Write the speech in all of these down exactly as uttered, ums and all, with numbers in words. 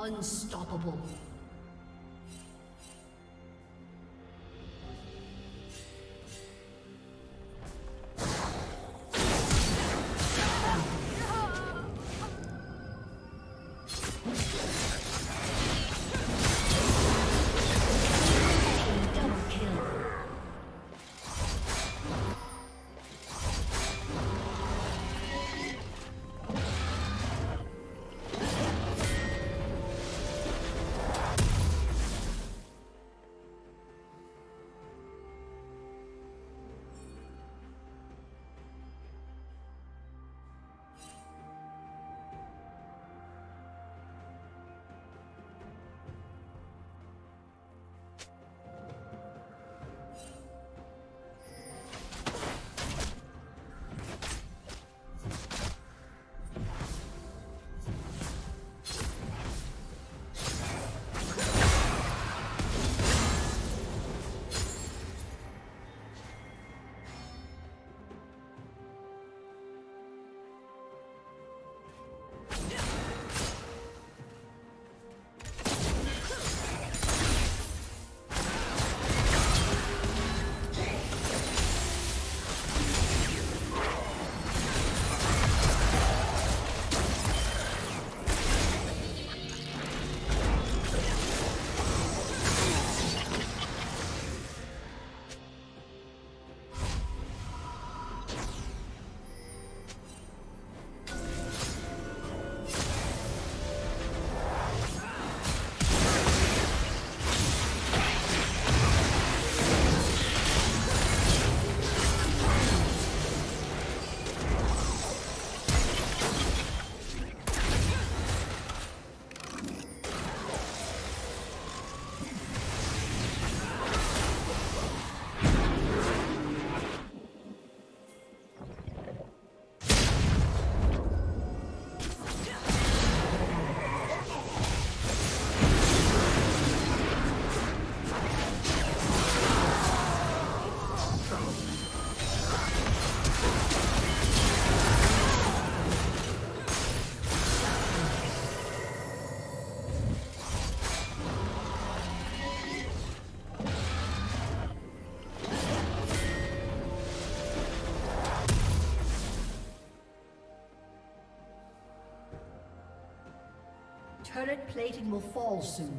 Unstoppable. Turret plating will fall soon.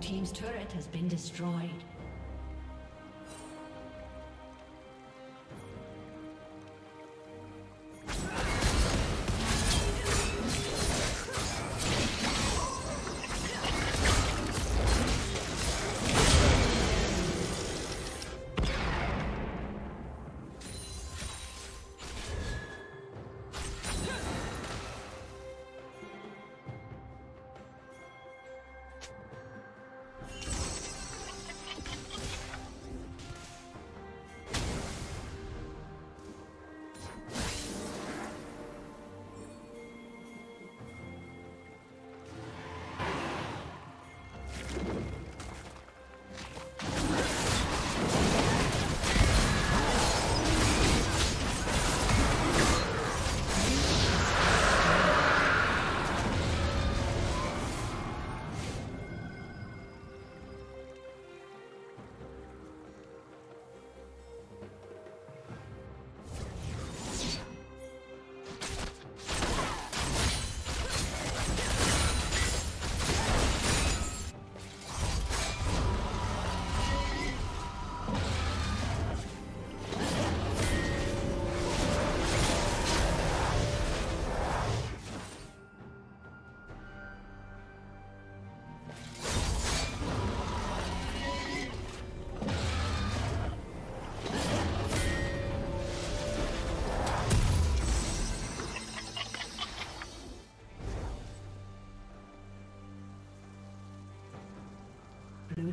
Blue team's turret has been destroyed. Blue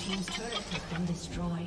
team's turret has been destroyed.